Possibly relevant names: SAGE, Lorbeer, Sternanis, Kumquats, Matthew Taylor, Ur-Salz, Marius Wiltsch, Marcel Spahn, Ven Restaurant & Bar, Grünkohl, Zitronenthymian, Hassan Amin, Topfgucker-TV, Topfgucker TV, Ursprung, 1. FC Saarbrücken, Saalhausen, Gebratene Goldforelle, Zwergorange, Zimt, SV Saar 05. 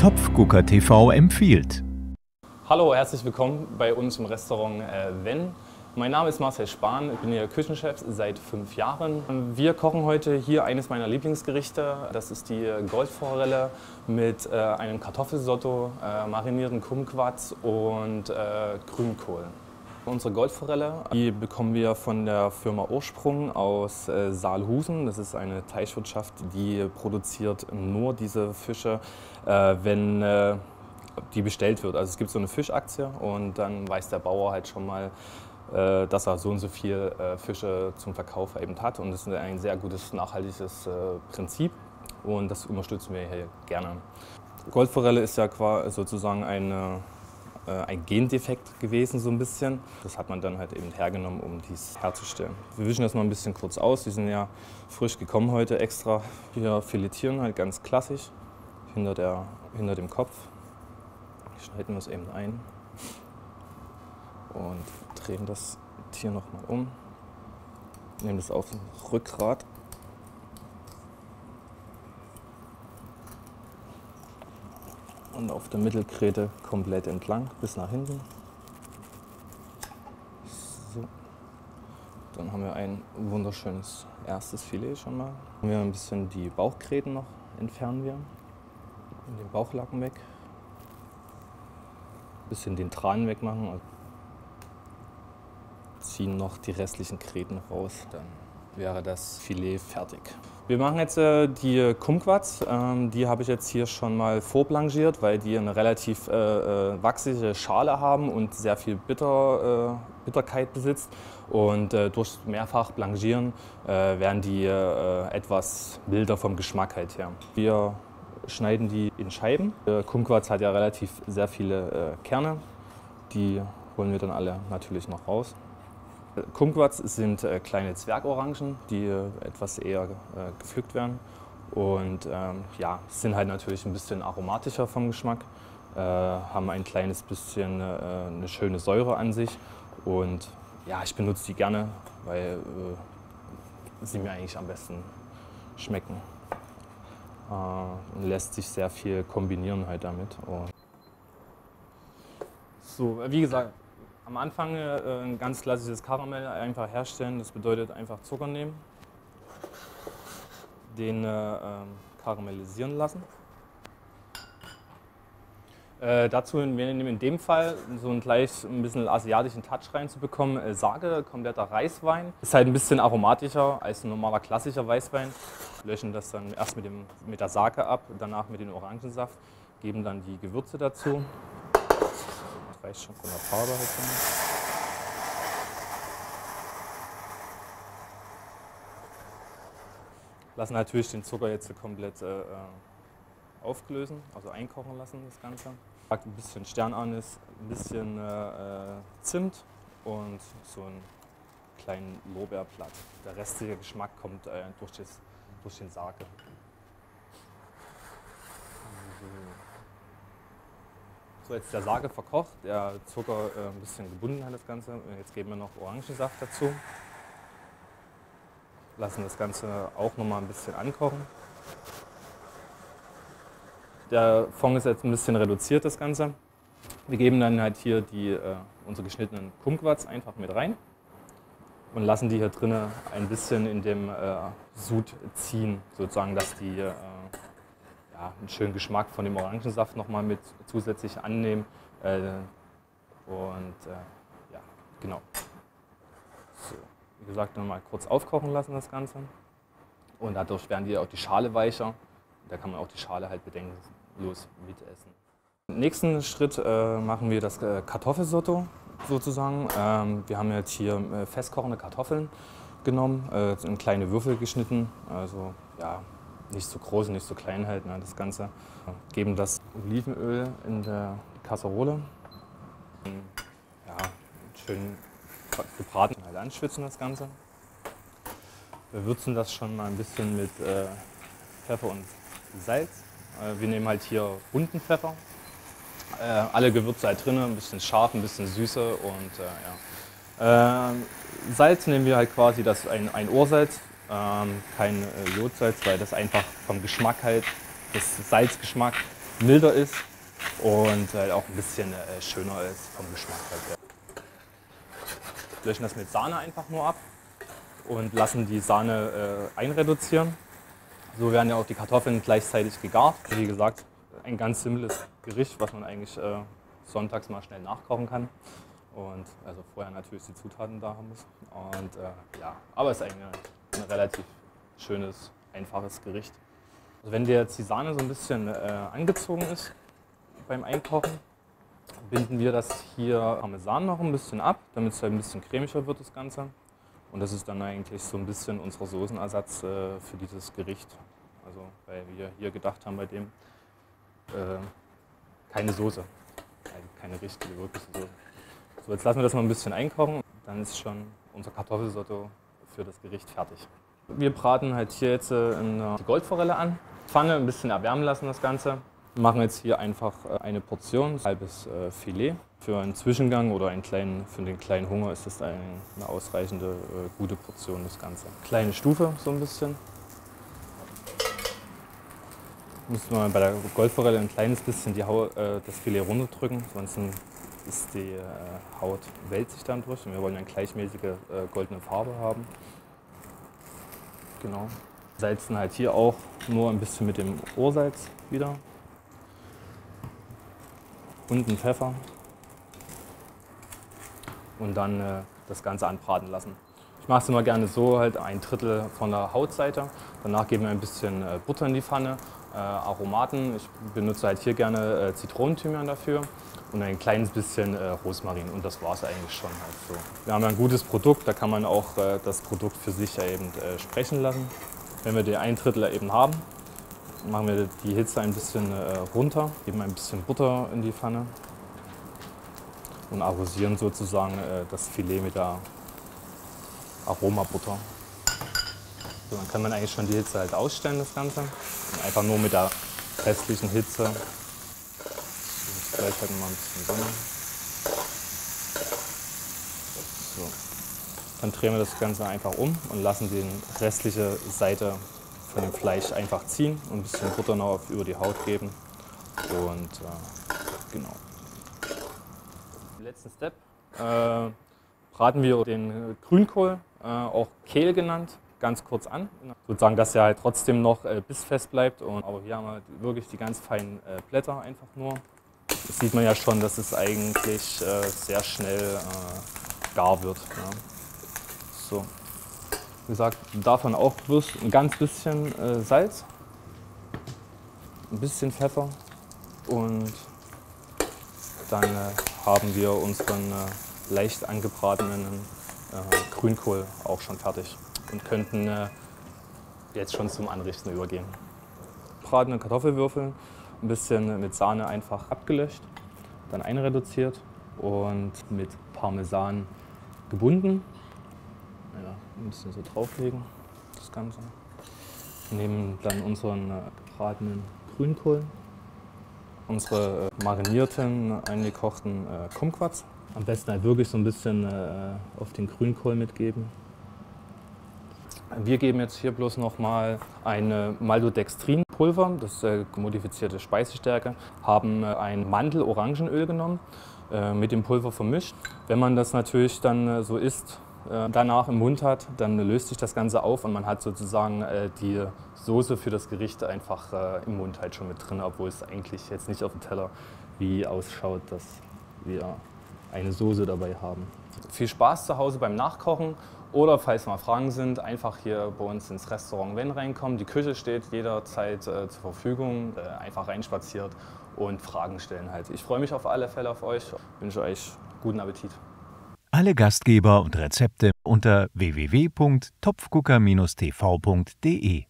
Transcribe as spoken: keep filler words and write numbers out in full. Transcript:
Topfgucker T V empfiehlt. Hallo, herzlich willkommen bei uns im Restaurant äh, Ven. Mein Name ist Marcel Spahn, ich bin hier Küchenchef seit fünf Jahren. Wir kochen heute hier eines meiner Lieblingsgerichte. Das ist die Goldforelle mit äh, einem Kartoffelsotto, äh, marinierten Kumquats und äh, Grünkohl. Unsere Goldforelle, die bekommen wir von der Firma Ursprung aus äh, Saalhausen. Das ist eine Teichwirtschaft, die produziert nur diese Fische, äh, wenn äh, die bestellt wird. Also es gibt so eine Fischaktie und dann weiß der Bauer halt schon mal, äh, dass er so und so viel äh, Fische zum Verkauf eben hat. Und das ist ein sehr gutes, nachhaltiges äh, Prinzip und das unterstützen wir hier gerne. Goldforelle ist ja quasi sozusagen eine ein Gendefekt gewesen, so ein bisschen. Das hat man dann halt eben hergenommen, um dies herzustellen. Wir wischen das mal ein bisschen kurz aus. Die sind ja frisch gekommen heute extra. Wir filetieren halt ganz klassisch hinter, der, hinter dem Kopf. Schneiden wir es eben ein und drehen das Tier nochmal um. Nehmen das auf den Rückgrat. Und auf der Mittelkrete komplett entlang, bis nach hinten. So. Dann haben wir ein wunderschönes erstes Filet schon mal. Haben wir ein bisschen die Bauchkreten noch, entfernen wir. Den Bauchlappen weg. Ein bisschen den Tran wegmachen und ziehen noch die restlichen Kreten raus. Dann wäre das Filet fertig. Wir machen jetzt äh, die Kumquats. Ähm, die habe ich jetzt hier schon mal vorblanchiert, weil die eine relativ äh, wachsige Schale haben und sehr viel Bitter, äh, Bitterkeit besitzt. Und äh, durch mehrfach Blanchieren äh, werden die äh, etwas milder vom Geschmack halt her. Wir schneiden die in Scheiben. Der Kumquats hat ja relativ sehr viele äh, Kerne. Die holen wir dann alle natürlich noch raus. Kumquats sind äh, kleine Zwergorangen, die äh, etwas eher äh, gepflückt werden und ähm, ja, sind halt natürlich ein bisschen aromatischer vom Geschmack, äh, haben ein kleines bisschen äh, eine schöne Säure an sich und ja, ich benutze die gerne, weil äh, sie mir eigentlich am besten schmecken äh, und lässt sich sehr viel kombinieren halt damit. Und so, wie gesagt, am Anfang äh, ein ganz klassisches Karamell einfach herstellen, das bedeutet einfach Zucker nehmen, den äh, karamellisieren lassen. Äh, dazu wir nehmen in dem Fall so einen gleich ein bisschen asiatischen Touch reinzubekommen, äh, SAGE, kompletter Reiswein. Ist halt ein bisschen aromatischer als ein normaler klassischer Weißwein. Löschen das dann erst mit, dem, mit der SAGE ab, danach mit dem Orangensaft, geben dann die Gewürze dazu. Reicht schon von der Farbe halt hin. Lassen natürlich den Zucker jetzt komplett äh, auflösen, also einkochen lassen das Ganze. Ein bisschen Sternanis, ein bisschen äh, Zimt und so einen kleinen Lorbeerblatt. Der restliche Geschmack kommt äh, durch, das, durch den Sake. So. So, jetzt der Sake verkocht, der Zucker äh, ein bisschen gebunden hat das Ganze. Jetzt geben wir noch Orangensaft dazu. Lassen das Ganze auch noch mal ein bisschen ankochen. Der Fond ist jetzt ein bisschen reduziert, das Ganze. Wir geben dann halt hier die, äh, unsere geschnittenen Kumquats einfach mit rein und lassen die hier drinnen ein bisschen in dem äh, Sud ziehen, sozusagen, dass die äh, ja, einen schönen Geschmack von dem Orangensaft noch mal mit zusätzlich annehmen äh, und äh, ja, genau. So, wie gesagt, noch mal kurz aufkochen lassen das Ganze und dadurch werden die auch die Schale weicher. Da kann man auch die Schale halt bedenkenlos mitessen. Im nächsten Schritt äh, machen wir das Kartoffelsotto sozusagen. Ähm, wir haben jetzt hier äh, festkochende Kartoffeln genommen, äh, in kleine Würfel geschnitten, also ja. Nicht so groß und nicht so klein halt, ne, das Ganze. Geben das Olivenöl in der Kasserole. Ja, schön gebraten halt anschwitzen das Ganze. Wir würzen das schon mal ein bisschen mit äh, Pfeffer und Salz. Äh, wir nehmen halt hier runden Pfeffer. Äh, alle Gewürze halt drin, ein bisschen scharf, ein bisschen Süße und äh, ja. Äh, Salz nehmen wir halt quasi das ein, ein Ur-Salz. Ähm, kein äh, Jodsalz, weil das einfach vom Geschmack halt, das Salzgeschmack milder ist und halt auch ein bisschen äh, schöner ist vom Geschmack halt her. Löschen das mit Sahne einfach nur ab und lassen die Sahne äh, einreduzieren. So werden ja auch die Kartoffeln gleichzeitig gegart. Wie gesagt, ein ganz simples Gericht, was man eigentlich äh, sonntags mal schnell nachkochen kann. Und also vorher natürlich die Zutaten da haben muss. Und äh, ja, aber es ist eigentlich ein relativ schönes, einfaches Gericht. Also wenn dir jetzt die Sahne so ein bisschen äh, angezogen ist beim Einkochen, binden wir das hier Parmesan noch ein bisschen ab, damit es halt ein bisschen cremiger wird, das Ganze. Und das ist dann eigentlich so ein bisschen unser Soßenersatz äh, für dieses Gericht. Also weil wir hier gedacht haben bei dem, äh, keine Soße, keine richtige, wirkliche Soße. So, jetzt lassen wir das mal ein bisschen einkochen, dann ist schon unser Kartoffelsotto für das Gericht fertig. Wir braten halt hier jetzt äh, eine Goldforelle an, Pfanne ein bisschen erwärmen lassen das Ganze. Wir machen jetzt hier einfach eine Portion, ein halbes äh, Filet. Für einen Zwischengang oder einen kleinen, für den kleinen Hunger ist das eine, eine ausreichende, äh, gute Portion, das Ganze. Kleine Stufe, so ein bisschen. Müssen wir bei der Goldforelle ein kleines bisschen die Haut, äh, das Filet runterdrücken, sonst ist die äh, Haut wälzt sich dann durch. Und wir wollen eine gleichmäßige äh, goldene Farbe haben. Genau. Salzen halt hier auch nur ein bisschen mit dem Ur-Salz wieder. Und einen Pfeffer und dann äh, das Ganze anbraten lassen. Ich mache es immer gerne so, halt ein Drittel von der Hautseite. Danach geben wir ein bisschen äh, Butter in die Pfanne, äh, Aromaten. Ich benutze halt hier gerne äh, Zitronenthymian dafür und ein kleines bisschen äh, Rosmarin und das war es eigentlich schon. Halt so. Wir haben ein gutes Produkt, da kann man auch äh, das Produkt für sich ja eben äh, sprechen lassen. Wenn wir den ein Drittel eben haben, machen wir die Hitze ein bisschen äh, runter, geben ein bisschen Butter in die Pfanne und arrosieren sozusagen äh, das Filet mit der Aromabutter. So, dann kann man eigentlich schon die Hitze halt ausstellen, das Ganze. Und einfach nur mit der restlichen Hitze. Vielleicht halt mal ein bisschen Sonne. So. Dann drehen wir das Ganze einfach um und lassen die restliche Seite von dem Fleisch einfach ziehen und ein bisschen Butter noch über die Haut geben und äh, genau. Im letzten Step äh, braten wir den Grünkohl, äh, auch Kehl genannt, ganz kurz an. Sozusagen, dass er halt trotzdem noch äh, bissfest bleibt. Und, aber hier haben wir wirklich die ganz feinen äh, Blätter einfach nur. Das sieht man ja schon, dass es eigentlich äh, sehr schnell äh, gar wird. Ja. So. Wie gesagt, davon auch bloß ein ganz bisschen äh, Salz, ein bisschen Pfeffer und dann äh, haben wir unseren äh, leicht angebratenen äh, Grünkohl auch schon fertig und könnten äh, jetzt schon zum Anrichten übergehen. Gebratene Kartoffelwürfel, ein bisschen mit Sahne einfach abgelöscht, dann einreduziert und mit Parmesan gebunden. Ja, ein bisschen so drauflegen, das Ganze. Wir nehmen dann unseren äh, gebratenen Grünkohl, unsere äh, marinierten, eingekochten äh, Kumquats. Am besten halt wirklich so ein bisschen äh, auf den Grünkohl mitgeben. Wir geben jetzt hier bloß nochmal ein Maltodextrin-Pulver, das ist äh, modifizierte Speisestärke, haben äh, ein Mandel-Orangenöl genommen, äh, mit dem Pulver vermischt. Wenn man das natürlich dann äh, so isst, danach im Mund hat, dann löst sich das Ganze auf und man hat sozusagen äh, die Soße für das Gericht einfach äh, im Mund halt schon mit drin, obwohl es eigentlich jetzt nicht auf dem Teller wie ausschaut, dass wir eine Soße dabei haben. Viel Spaß zu Hause beim Nachkochen oder falls mal Fragen sind, einfach hier bei uns ins Restaurant Ven reinkommen. Die Küche steht jederzeit äh, zur Verfügung, äh, einfach reinspaziert und Fragen stellen halt. Ich freue mich auf alle Fälle auf euch, wünsche euch guten Appetit. Alle Gastgeber und Rezepte unter w w w punkt topfgucker Bindestrich t v punkt d e.